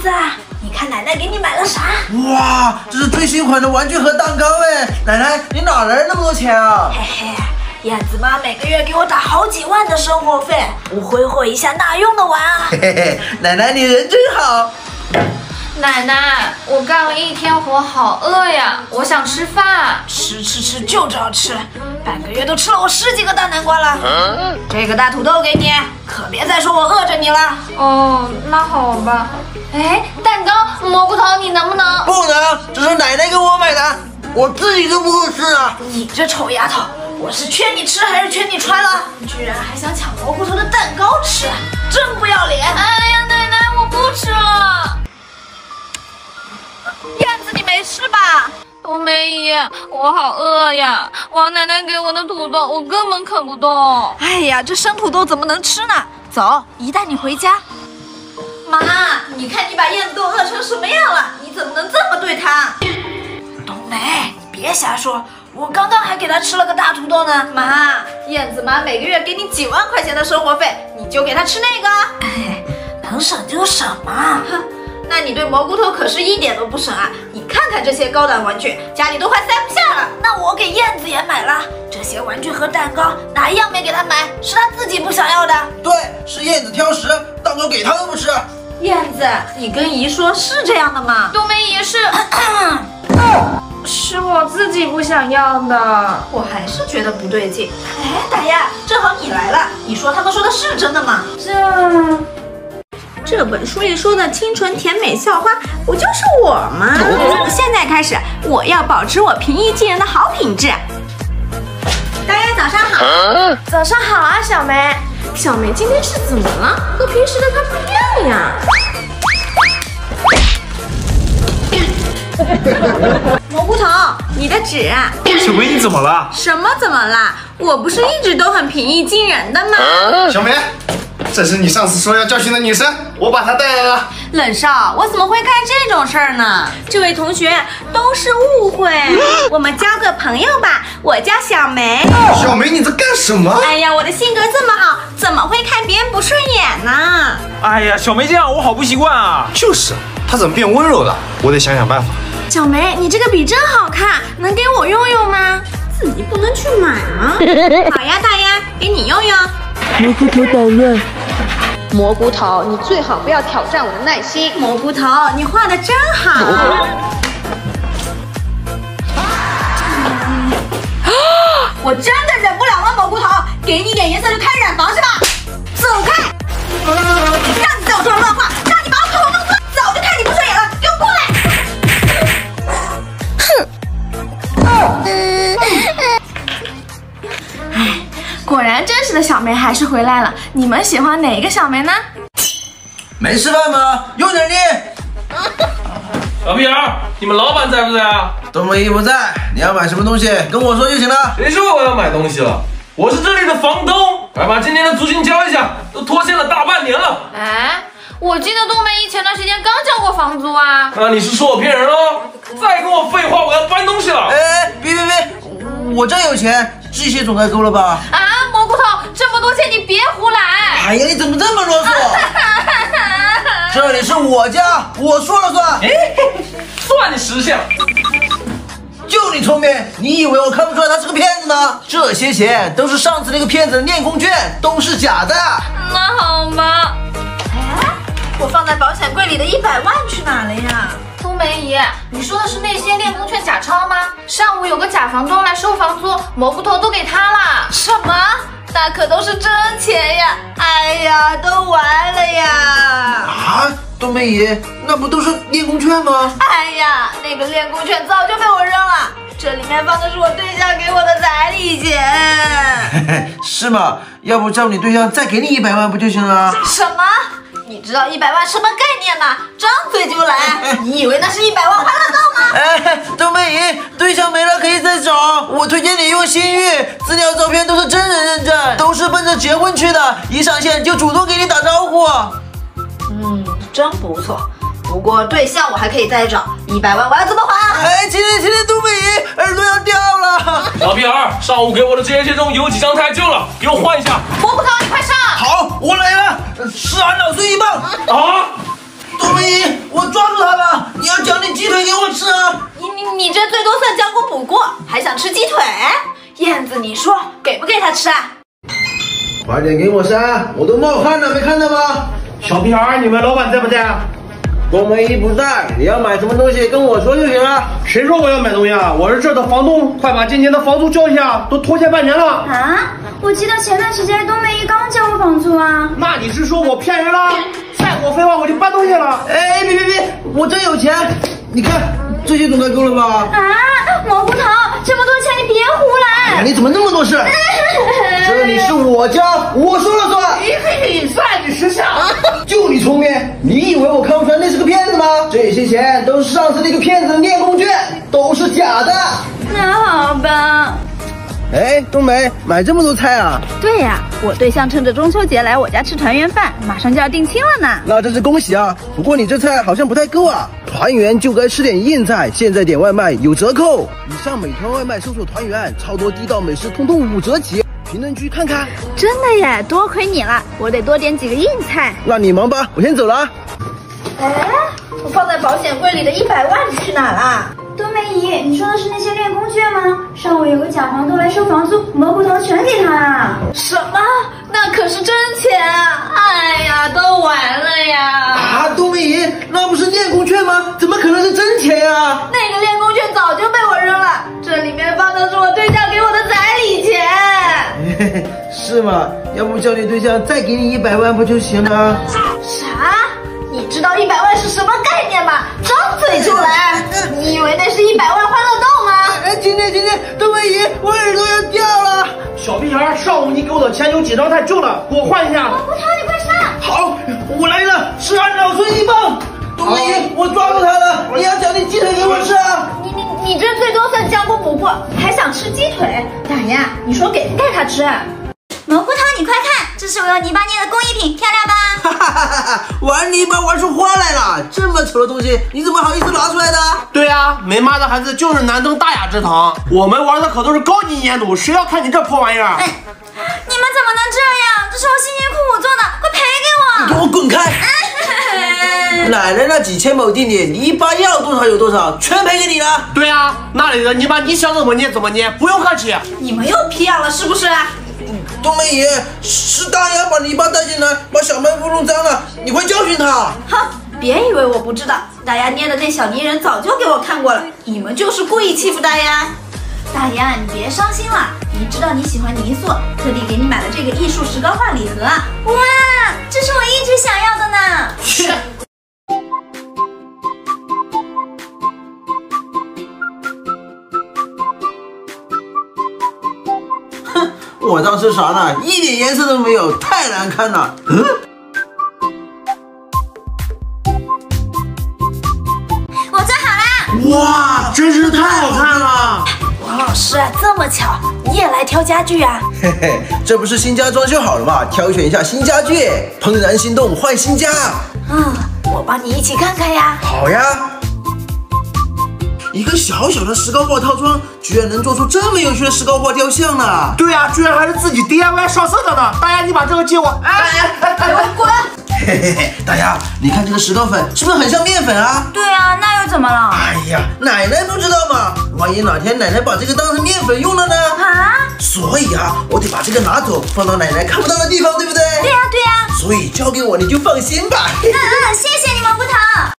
子，你看奶奶给你买了啥？哇，这是最新款的玩具和蛋糕哎！奶奶，你哪来那么多钱啊？嘿嘿，燕子妈每个月给我打好几万的生活费，我挥霍一下哪用得完啊？嘿嘿，奶奶你人真好。奶奶，我干了一天活，好饿呀，我想吃饭。吃，就知道吃，半个月都吃了我10几个大南瓜了。这个大土豆给你，可别再说我饿着你了。哦，那好吧。哎，蛋糕、蘑菇头，你能不能？不能，这是奶奶给我买的，我自己都不够吃啊。你这丑丫头，我是缺你吃还是缺你穿了？居然还想抢蘑菇头的蛋糕吃，真不要脸！哎呀，奶奶，我不吃了。 燕子，你没事吧？冬梅姨，我好饿呀！王奶奶给我的土豆，我根本啃不动。哎呀，这生土豆怎么能吃呢？走，姨带你回家。妈，你看你把燕子都饿成什么样了？你怎么能这么对她？冬梅，你别瞎说，我刚刚还给她吃了个大土豆呢。妈，燕子妈每个月给你几万块钱的生活费，你就给她吃那个。哎，能省就省嘛。 那你对蘑菇头可是一点都不省啊！你看看这些高档玩具，家里都快塞不下了。那我给燕子也买了，这些玩具和蛋糕哪一样没给她买？是她自己不想要的。对，是燕子挑食，蛋糕给她都不吃。燕子，你跟姨说是这样的吗？冬梅姨是，是我自己不想要的，我还是觉得不对劲。哎，大丫，正好你来了，你说他们说的是真的吗？这本书里说的清纯甜美校花，不就是我吗？现在开始，我要保持我平易近人的好品质。大家早上好，早上好啊，小梅。小梅今天是怎么了？和平时的她不一样呀。蘑菇头，你的纸啊！小梅，你怎么了？什么怎么了？我不是一直都很平易近人的吗？小梅。 这是你上次说要教训的女生，我把她带来了。冷少，我怎么会干这种事儿呢？这位同学都是误会，我们交个朋友吧。我叫小梅。小梅，你在干什么？哎呀，我的性格这么好，怎么会看别人不顺眼呢？哎呀，小梅这样我好不习惯啊。就是，她怎么变温柔了？我得想想办法。小梅，你这个笔真好看，能给我用用吗？自己不能去买吗？好呀，大丫，给你用用。蘑菇头捣乱。 蘑菇头，你最好不要挑战我的耐心。蘑菇头，你画的真好。我真的忍不了了，蘑菇头，给你点颜色就开染房是吧？走开！让你在我桌上乱画，让你把我口红弄脏，早就看你不顺眼了，给我过来！哼！ 果然，真实的小梅还是回来了。你们喜欢哪一个小梅呢？没吃饭吗？用点力！小屁孩，你们老板在不在啊？冬梅姨不在，你要买什么东西跟我说就行了。谁说我要买东西了？我是这里的房东，来把今天的租金交一下，都拖欠了大半年了。哎，我记得冬梅姨前段时间刚交过房租啊。那你是说我骗人喽？再跟我废话，我要搬东西了。哎，别，我这有钱。 这些总该够了吧？啊，蘑菇头，这么多钱你别胡来！哎呀，你怎么这么啰嗦？这里是我家，我说了算。哎，算你识相，就你聪明，你以为我看不出来他是个骗子吗？这些钱都是上次那个骗子的练功券，都是假的。那好吧。哎，我放在保险柜里的100万去哪了呀？ 冬梅姨，你说的是那些练功券假钞吗？上午有个假房东来收房租，蘑菇头都给他了。什么？那可都是真钱呀！哎呀，都完了呀！啊，冬梅姨，那不都是练功券吗？哎呀，那个练功券早就被我扔了，这里面放的是我对象给我的彩礼钱。是吗？要不叫你对象再给你100万不就行了？什么？ 你知道100万什么概念吗？张嘴就来！你以为那是100万花得到吗？哎，冬梅姨，对象没了可以再找。我推荐你用新域，资料、照片都是真人认证，都是奔着结婚去的。一上线就主动给你打招呼。嗯，真不错。不过对象我还可以再找，100万我要怎么还？哎，今天冬梅姨耳朵要掉了。老屁孩，上午给我的这些钱中有几张太旧了，给我换一下。蘑菇头，你快上！好，我来了。 是俺老孙一棒啊！冬梅姨，我想吃鸡腿。燕子，你说给不给他吃啊？快点给我杀！我都冒汗了，没看到吗？小屁孩，你们老板在不在啊？我们一不在，你要买什么东西跟我说就行了。谁说我要买东西啊？我是这的房东，快把今年的房租交一下，都拖欠半年了。啊？我记得前段时间冬梅姨刚交过房租啊。那你是说我骗人了？再给我废话，我就搬东西了。哎，别，我真有钱，你看这些总该够了吧？啊，蘑菇头，这么多钱你别胡来。哎、你怎么那么多事？这里是我家，我说了算。嘿嘿，算你识相。就你聪明，你以为我看不出来那是个骗子吗？这些钱都是上次那个骗子的练功券，都是假的。那好吧。哎，冬梅，买这么多菜啊？对呀、啊，我对象趁着中秋节来我家吃团圆饭，马上就要定亲了呢。那真是恭喜啊！不过你这菜好像不太够啊，团圆就该吃点硬菜，现在点外卖有折扣。以上美团外卖搜索团圆，超多地道美食通通五折起。评论区看看，真的耶！多亏你了，我得多点几个硬菜。那你忙吧，我先走了。哎，我放在保险柜里的100万去哪啦？冬梅姨，你说的是那些练功券吗？上午有个假房东来收房租，蘑菇头全给他了。什么？那可是真钱啊！哎呀，都完了呀！啊，冬梅姨，那不是练功券吗？怎么可能是真钱呀、啊？那个练功券早就被我扔了，这里面放的是我对象给我的彩礼钱。是吗？要不叫你对象再给你100万不就行了？啥？你知道100万是什么概念吗？张嘴就来！你以为那是100万欢乐豆吗？哎，今天，冬梅姨，我耳朵要掉了！小屁孩，上午你给我的钱有几张太旧了，给我换一下。我不吵你快上！好，我来了，是按照顺序放。冬梅姨，我抓住他了！你要讲你鸡腿给我吃啊！你这最多算将功补过，还想吃鸡腿？咋呀？你说给不给他吃？蘑菇汤，你快看，这是我用泥巴捏的工艺品，漂亮吧？哈，玩泥巴玩出花来了！这么丑的东西，你怎么好意思拿出来的？对啊，没妈的孩子就是难登大雅之堂，我们玩的可都是高级粘土，谁要看你这破玩意儿？你们怎么能这样？这是我辛辛苦苦做的，快赔给我！你给我滚开！奶奶那几千亩地里，泥巴要多少有多少，全赔给你了。对啊，那里的泥巴你想怎么捏怎么捏，不用客气。你们又皮痒了是不是？冬梅姨，是大丫把泥巴带进来，把小卖部弄脏了，你快教训他！哼，别以为我不知道，大丫捏的那小泥人早就给我看过了，你们就是故意欺负大丫。大丫，你别伤心了，你知道你喜欢泥塑，特地给你买了这个艺术石膏画礼盒。哇，这是我一直想要的呢。切。我当时啥呢？一点颜色都没有，太难看了。嗯，我做好了！哇，真是太好看了！王老师，这么巧，你也来挑家具啊？嘿嘿，这不是新家装修好了吗？挑选一下新家具，怦然心动换新家。嗯，我帮你一起看看呀。好呀。一个小小的石膏画套装，居然能做出这么有趣的石膏画雕像呢！对啊，居然还是自己 DIY 上色的呢！大丫，你把这个借我！哎，我滚！嘿嘿嘿，大丫，你看这个石膏粉是不是很像面粉啊？对啊，那又怎么了？哎呀，奶奶不知道嘛，万一哪天奶奶把这个当成面粉用了呢？啊！所以啊，我得把这个拿走，放到奶奶看不到的地方，对不对？对呀，对呀。所以交给我，你就放心吧。嗯，谢谢你们。